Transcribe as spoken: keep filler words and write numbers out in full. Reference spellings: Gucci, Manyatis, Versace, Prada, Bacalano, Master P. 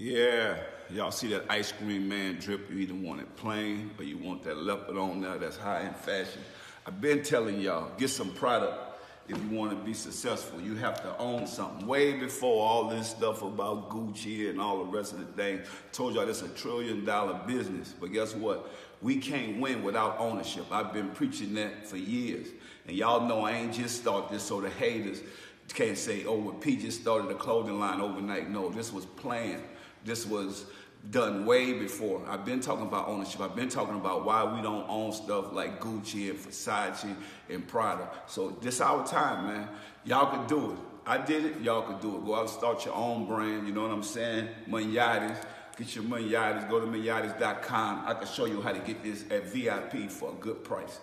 Yeah, y'all see that ice cream man drip? You either want it plain or you want that leopard on there that's high in fashion. I've been telling y'all, get some product if you want to be successful. You have to own something. Way before all this stuff about Gucci and all the rest of the thing, I told y'all this is a trillion dollar business. But guess what? We can't win without ownership. I've been preaching that for years. And y'all know I ain't just started this so the haters can't say, oh, well, P just started a clothing line overnight. No, this was planned. This was done way before. I've been talking about ownership. I've been talking about why we don't own stuff like Gucci and Versace and Prada. So this our time, man. Y'all could do it. I did it. Y'all could do it. Go out and start your own brand. You know what I'm saying? Manyatis. Get your Manyatis. Go to manyatis dot com. I can show you how to get this at V I P for a good price.